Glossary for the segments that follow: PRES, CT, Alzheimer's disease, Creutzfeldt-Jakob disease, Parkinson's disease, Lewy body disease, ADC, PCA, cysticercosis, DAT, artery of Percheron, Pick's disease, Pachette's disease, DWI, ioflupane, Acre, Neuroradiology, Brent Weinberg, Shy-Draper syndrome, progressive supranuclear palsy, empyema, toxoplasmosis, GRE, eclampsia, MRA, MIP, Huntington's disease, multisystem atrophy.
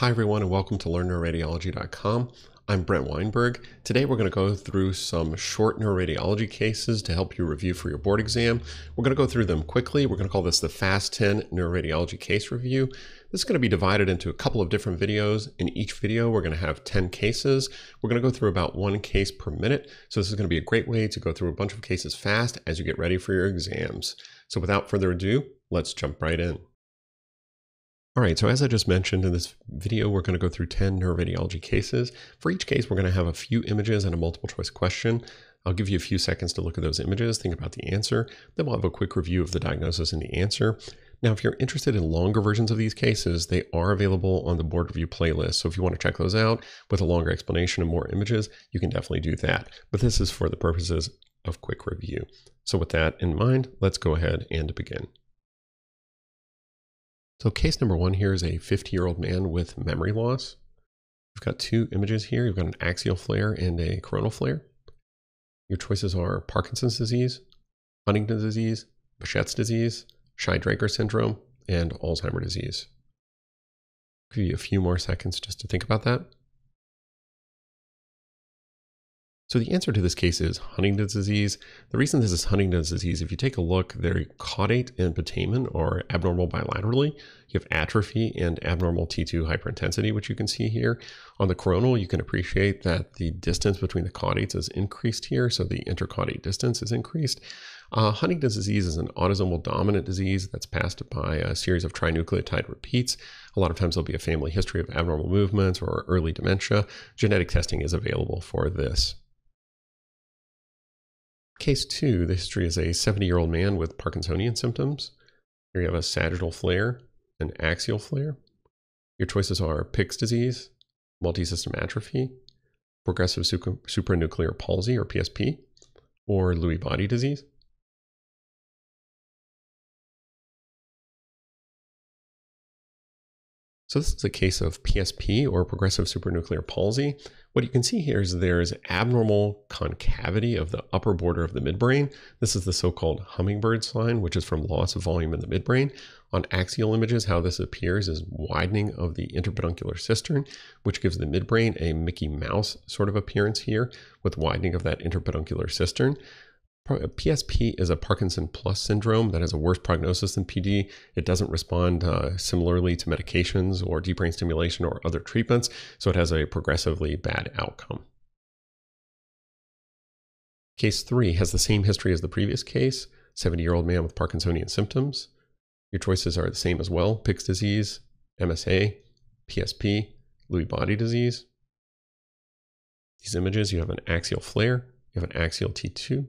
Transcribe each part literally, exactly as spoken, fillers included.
Hi everyone and welcome to learn neuro radiology dot com. I'm Brent Weinberg. Today we're going to go through some short neuroradiology cases to help you review for your board exam. We're going to go through them quickly. We're going to call this the fast ten neuroradiology case review. This is going to be divided into a couple of different videos. In each video we're going to have ten cases. We're going to go through about one case per minute. So this is going to be a great way to go through a bunch of cases fast as you get ready for your exams. So without further ado, let's jump right in. All right, so as I just mentioned in this video, we're going to go through ten neuroradiology cases. For each case, we're going to have a few images and a multiple choice question. I'll give you a few seconds to look at those images, think about the answer, then we'll have a quick review of the diagnosis and the answer. Now, if you're interested in longer versions of these cases, they are available on the board review playlist. So if you want to check those out with a longer explanation and more images, you can definitely do that. But this is for the purposes of quick review. So with that in mind, let's go ahead and begin. So case number one here is a fifty year old man with memory loss. You've got two images here. You've got an axial flare and a coronal flare. Your choices are Parkinson's disease, Huntington's disease, Pachette's disease, Shy-Draper syndrome, and Alzheimer's disease. I'll give you a few more seconds just to think about that. So the answer to this case is Huntington's disease. The reason this is Huntington's disease, if you take a look, their caudate and putamen are abnormal bilaterally. You have atrophy and abnormal T two hyperintensity, which you can see here. On the coronal, you can appreciate that the distance between the caudates is increased here, so the intercaudate distance is increased. Uh, Huntington's disease is an autosomal dominant disease that's passed by a series of trinucleotide repeats. A lot of times there'll be a family history of abnormal movements or early dementia. Genetic testing is available for this. Case two, the history is a seventy year old man with Parkinsonian symptoms. Here you have a sagittal flare, an axial flare. Your choices are Pick's disease, multisystem atrophy, progressive supranuclear palsy or P S P, or Lewy body disease. So this is a case of P S P or progressive supranuclear palsy. What you can see here is there is abnormal concavity of the upper border of the midbrain. This is the so-called hummingbird sign, which is from loss of volume in the midbrain. On axial images, how this appears is widening of the interpeduncular cistern, which gives the midbrain a Mickey Mouse sort of appearance here with widening of that interpeduncular cistern. P S P is a Parkinson plus syndrome that has a worse prognosis than P D. It doesn't respond uh, similarly to medications or deep brain stimulation or other treatments, so it has a progressively bad outcome. Case three has the same history as the previous case, seventy year old man with Parkinsonian symptoms. Your choices are the same as well, Pick's disease, M S A, P S P, Lewy body disease. These images, you have an axial flare, you have an axial T two.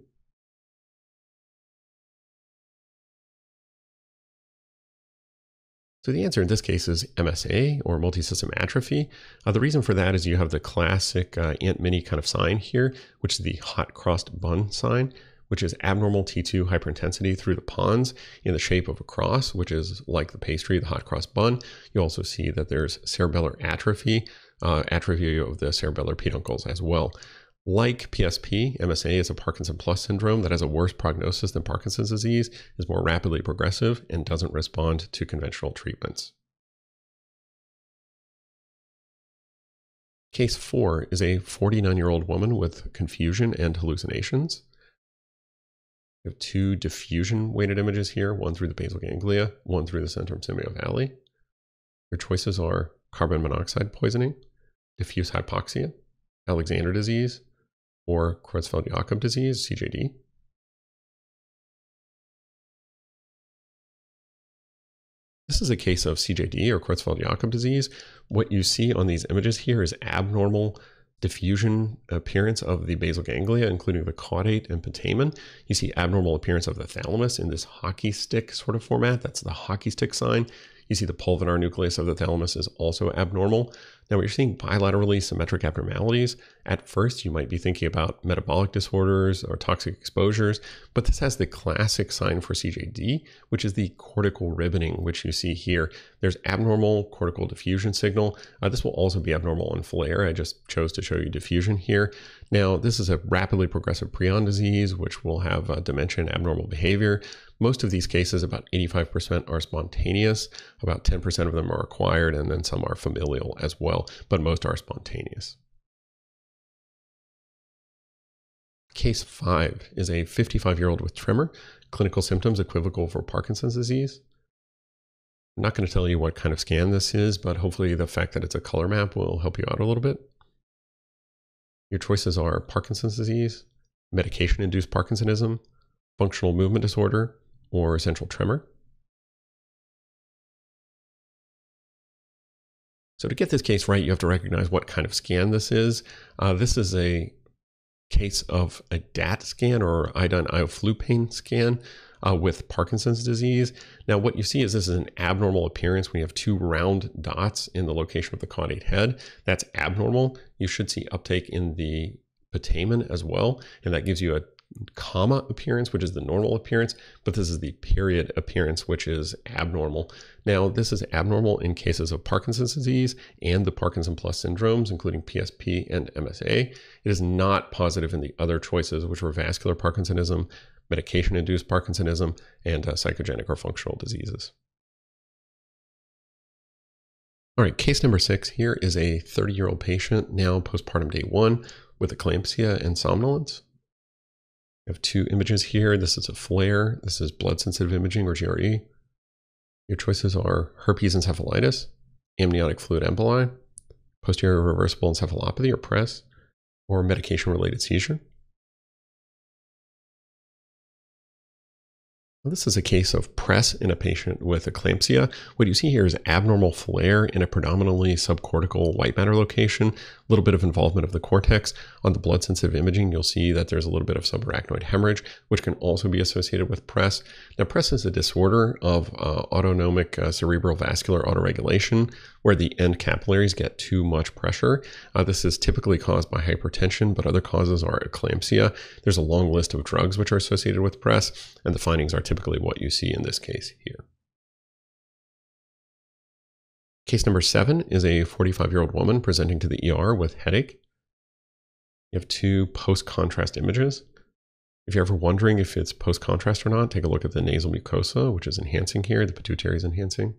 So the answer in this case is M S A or multisystem atrophy. Uh, the reason for that is you have the classic uh, Aunt Minnie kind of sign here, which is the hot crossed bun sign, which is abnormal T two hyperintensity through the pons in the shape of a cross, which is like the pastry, the hot cross bun. You also see that there's cerebellar atrophy, uh, atrophy of the cerebellar peduncles as well. Like P S P, M S A is a Parkinson plus syndrome that has a worse prognosis than Parkinson's disease, is more rapidly progressive, and doesn't respond to conventional treatments. Case four is a forty-nine year old woman with confusion and hallucinations. We have two diffusion-weighted images here, one through the basal ganglia, one through the centrum semio valley. Your choices are carbon monoxide poisoning, diffuse hypoxia, Alexander disease, or Creutzfeldt-Jakob disease, C J D. This is a case of C J D or Creutzfeldt-Jakob disease. What you see on these images here is abnormal diffusion appearance of the basal ganglia, including the caudate and putamen. You see abnormal appearance of the thalamus in this hockey stick sort of format. That's the hockey stick sign. You see the pulvinar nucleus of the thalamus is also abnormal. Now, when you're seeing bilaterally symmetric abnormalities, at first you might be thinking about metabolic disorders or toxic exposures, but this has the classic sign for C J D, which is the cortical ribboning, which you see here. There's abnormal cortical diffusion signal. Uh, this will also be abnormal in flare. I just chose to show you diffusion here. Now, this is a rapidly progressive prion disease, which will have uh, dementia and abnormal behavior. Most of these cases, about eighty-five percent, are spontaneous. About ten percent of them are acquired, and then some are familial as well, but most are spontaneous. Case five is a fifty-five-year-old with tremor, clinical symptoms equivocal for Parkinson's disease. I'm not going to tell you what kind of scan this is, but hopefully the fact that it's a color map will help you out a little bit. Your choices are Parkinson's disease, medication-induced Parkinsonism, functional movement disorder, or essential tremor. So to get this case right, you have to recognize what kind of scan this is. Uh, this is a case of a D A T scan, or iodine ioflupane scan, uh, with Parkinson's disease. Now, what you see is this is an abnormal appearance. We have two round dots in the location of the caudate head. That's abnormal. You should see uptake in the putamen as well, and that gives you a comma appearance, which is the normal appearance, but this is the period appearance, which is abnormal. Now, this is abnormal in cases of Parkinson's disease and the Parkinson plus syndromes, including P S P and M S A. It is not positive in the other choices, which were vascular Parkinsonism, medication-induced Parkinsonism, and uh, psychogenic or functional diseases. All right, case number six here is a thirty-year-old patient, now postpartum day one, with eclampsia and somnolence. We have two images here. This is a flare. This is blood-sensitive imaging, or G R E. Your choices are herpes encephalitis, amniotic fluid emboli, posterior reversible encephalopathy, or PRES, or medication-related seizure. This is a case of PRES in a patient with eclampsia. What you see here is abnormal flare in a predominantly subcortical white matter location, a little bit of involvement of the cortex. On the blood-sensitive imaging, you'll see that there's a little bit of subarachnoid hemorrhage, which can also be associated with PRES. Now, PRES is a disorder of uh, autonomic uh, cerebral vascular autoregulation, where the end capillaries get too much pressure. Uh, this is typically caused by hypertension, but other causes are eclampsia. There's a long list of drugs which are associated with PRES, and the findings are typically what you see in this case here. Case number seven is a forty-five-year-old woman presenting to the E R with headache. You have two post-contrast images. If you're ever wondering if it's post-contrast or not, take a look at the nasal mucosa, which is enhancing here. The pituitary is enhancing.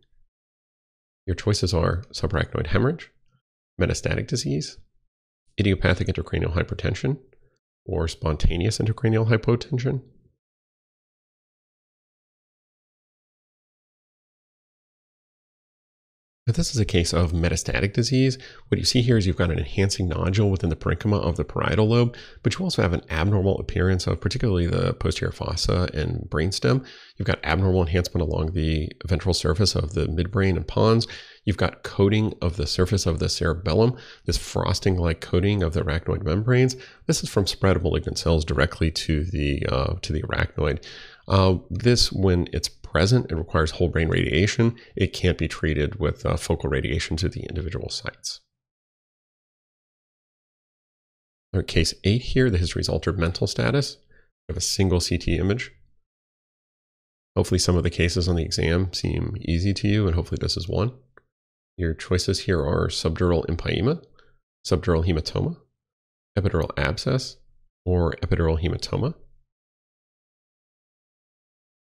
Your choices are subarachnoid hemorrhage, metastatic disease, idiopathic intracranial hypertension, or spontaneous intracranial hypotension. Now, this is a case of metastatic disease. What you see here is you've got an enhancing nodule within the parenchyma of the parietal lobe, but you also have an abnormal appearance of particularly the posterior fossa and brainstem. You've got abnormal enhancement along the ventral surface of the midbrain and pons. You've got coating of the surface of the cerebellum, this frosting-like coating of the arachnoid membranes. This is from spread of malignant cells directly to the, uh, to the arachnoid. Uh, this, when it's present, it requires whole brain radiation. It can't be treated with uh, focal radiation to the individual sites. Right, case eight here, the history is altered mental status. We have a single C T image. Hopefully some of the cases on the exam seem easy to you, and hopefully this is one. Your choices here are subdural empyema, subdural hematoma, epidural abscess, or epidural hematoma.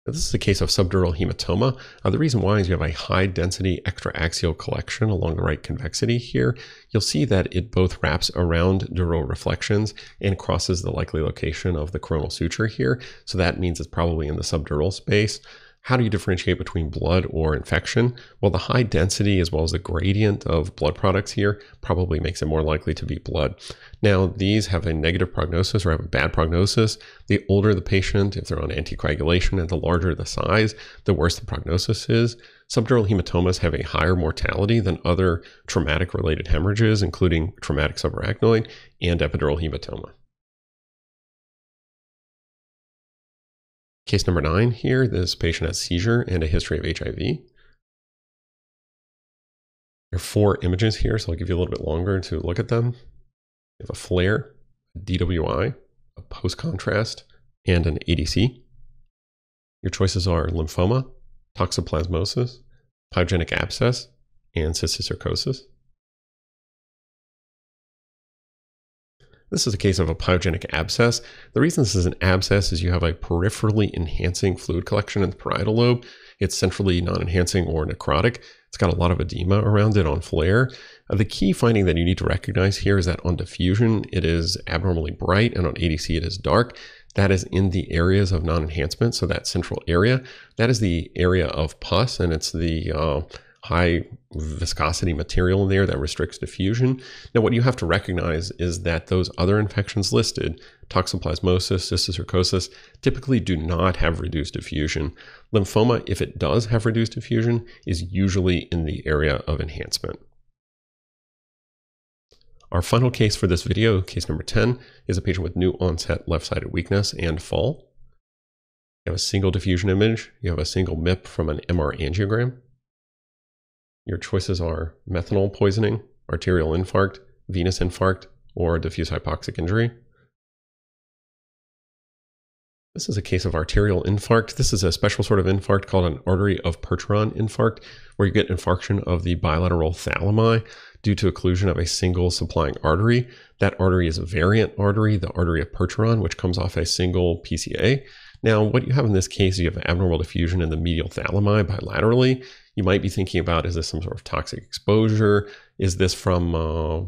This is a case of subdural hematoma. Uh, the reason why is you have a high density extraaxial collection along the right convexity here. You'll see that it both wraps around dural reflections and crosses the likely location of the coronal suture here. So that means it's probably in the subdural space. How do you differentiate between blood or infection? Well, the high density as well as the gradient of blood products here probably makes it more likely to be blood. Now, these have a negative prognosis or have a bad prognosis. The older the patient, if they're on anticoagulation, and the larger the size, the worse the prognosis is. Subdural hematomas have a higher mortality than other traumatic-related hemorrhages, including traumatic subarachnoid and epidural hematoma. Case number nine here, this patient has seizure and a history of H I V. There are four images here, so I'll give you a little bit longer to look at them. You have a flare, a D W I, a post-contrast, and an A D C. Your choices are lymphoma, toxoplasmosis, pyogenic abscess, and cysticercosis. This is a case of a pyogenic abscess. The reason this is an abscess is you have a peripherally enhancing fluid collection in the parietal lobe. It's centrally non-enhancing or necrotic. It's got a lot of edema around it on flare. Uh, the key finding that you need to recognize here is that on diffusion, it is abnormally bright, and on A D C, it is dark. That is in the areas of non-enhancement, so that central area. That is the area of pus, and it's the uh, high viscosity material in there that restricts diffusion. Now, what you have to recognize is that those other infections listed, toxoplasmosis, cysticercosis, typically do not have reduced diffusion. Lymphoma, if it does have reduced diffusion, is usually in the area of enhancement. Our final case for this video, case number ten, is a patient with new onset left-sided weakness and fall. You have a single diffusion image. You have a single M I P from an M R angiogram. Your choices are methanol poisoning, arterial infarct, venous infarct, or diffuse hypoxic injury. This is a case of arterial infarct. This is a special sort of infarct called an artery of Percheron infarct, where you get infarction of the bilateral thalami due to occlusion of a single supplying artery. That artery is a variant artery, the artery of Percheron, which comes off a single P C A. Now, what you have in this case, you have abnormal diffusion in the medial thalami bilaterally. You might be thinking about, is this some sort of toxic exposure? Is this from uh,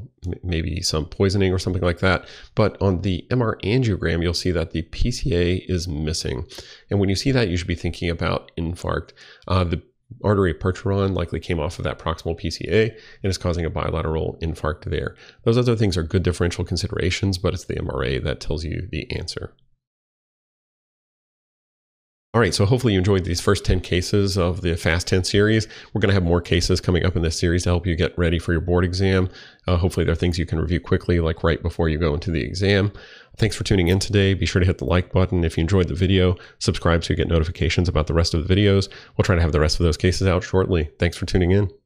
maybe some poisoning or something like that? But on the M R angiogram, you'll see that the P C A is missing. And when you see that, you should be thinking about infarct. Uh, the artery of Percheron likely came off of that proximal P C A and is causing a bilateral infarct there. Those other things are good differential considerations, but it's the M R A that tells you the answer. All right, so hopefully you enjoyed these first ten cases of the Fast ten series. We're going to have more cases coming up in this series to help you get ready for your board exam. Uh, hopefully there are things you can review quickly, like right before you go into the exam. Thanks for tuning in today. Be sure to hit the like button if you enjoyed the video. Subscribe so you get notifications about the rest of the videos. We'll try to have the rest of those cases out shortly. Thanks for tuning in.